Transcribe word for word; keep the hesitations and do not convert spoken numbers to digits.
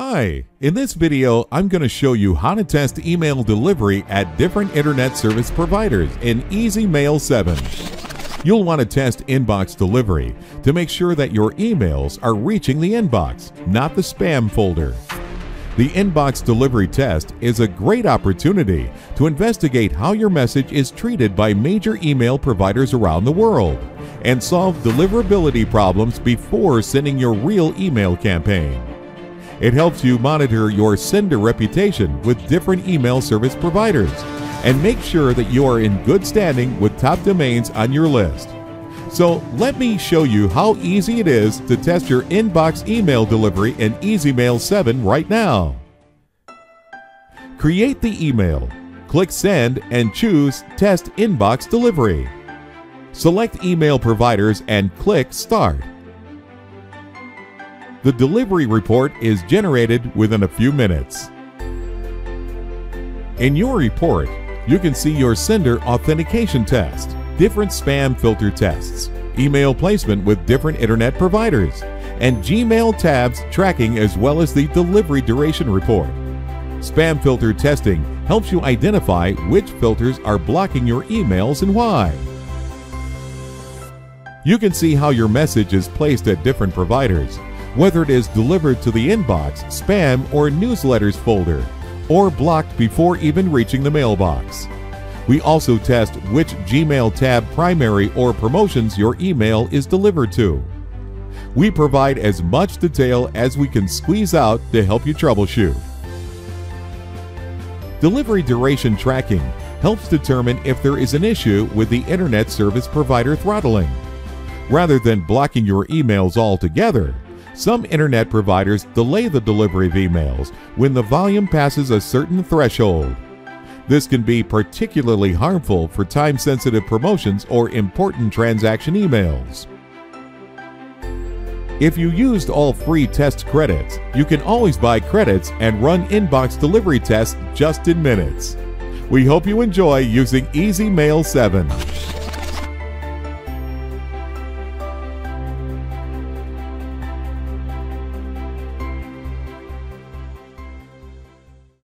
Hi, in this video I'm going to show you how to test email delivery at different internet service providers in EasyMail seven. You'll want to test inbox delivery to make sure that your emails are reaching the inbox, not the spam folder. The inbox delivery test is a great opportunity to investigate how your message is treated by major email providers around the world and solve deliverability problems before sending your real email campaign. It helps you monitor your sender reputation with different email service providers and make sure that you are in good standing with top domains on your list. So let me show you how easy it is to test your inbox email delivery in EasyMail seven right now. Create the email, click Send and choose Test Inbox Delivery. Select Email Providers and click Start. The delivery report is generated within a few minutes. In your report, you can see your sender authentication test, different spam filter tests, email placement with different internet providers, and Gmail tabs tracking as well as the delivery duration report. Spam filter testing helps you identify which filters are blocking your emails and why. You can see how your message is placed at different providers, whether it is delivered to the inbox, spam, or newsletters folder, or blocked before even reaching the mailbox. We also test which Gmail tab, primary, or promotions your email is delivered to. We provide as much detail as we can squeeze out to help you troubleshoot. Delivery duration tracking helps determine if there is an issue with the internet service provider throttling. Rather than blocking your emails altogether, some internet providers delay the delivery of emails when the volume passes a certain threshold. This can be particularly harmful for time-sensitive promotions or important transaction emails. If you used all free test credits, you can always buy credits and run inbox delivery tests just in minutes. We hope you enjoy using EasyMail seven.